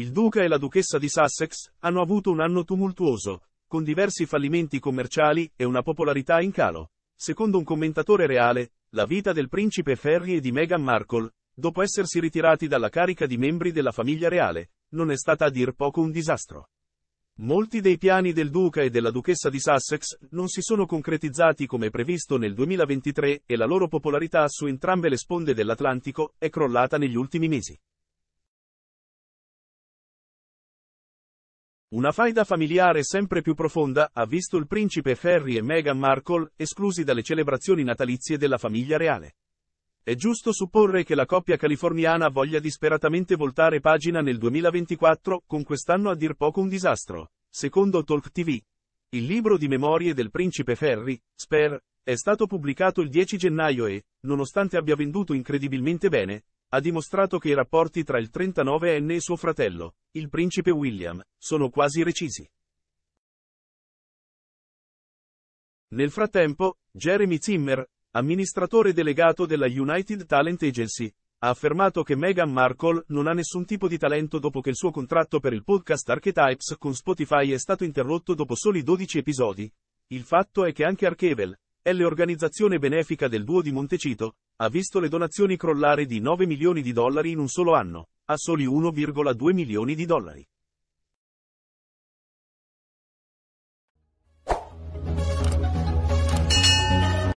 Il duca e la duchessa di Sussex hanno avuto un anno tumultuoso, con diversi fallimenti commerciali e una popolarità in calo. Secondo un commentatore reale, la vita del principe Harry e di Meghan Markle, dopo essersi ritirati dalla carica di membri della famiglia reale, non è stata a dir poco un disastro. Molti dei piani del duca e della duchessa di Sussex non si sono concretizzati come previsto nel 2023 e la loro popolarità su entrambe le sponde dell'Atlantico è crollata negli ultimi mesi. Una faida familiare sempre più profonda ha visto il principe Harry e Meghan Markle esclusi dalle celebrazioni natalizie della famiglia reale. È giusto supporre che la coppia californiana voglia disperatamente voltare pagina nel 2024 con quest'anno a dir poco un disastro, secondo Talk TV. Il libro di memorie del principe Harry, Spare, è stato pubblicato il 10 gennaio e, nonostante abbia venduto incredibilmente bene, ha dimostrato che i rapporti tra il 39enne e suo fratello, il principe William, sono quasi recisi. Nel frattempo, Jeremy Zimmer, amministratore delegato della United Talent Agency, ha affermato che Meghan Markle non ha nessun tipo di talento dopo che il suo contratto per il podcast Archetypes con Spotify è stato interrotto dopo soli 12 episodi. Il fatto è che anche Archewell, l'organizzazione benefica del duo di Montecito, ha visto le donazioni crollare di $9 milioni in un solo anno, a soli $1,2 milioni.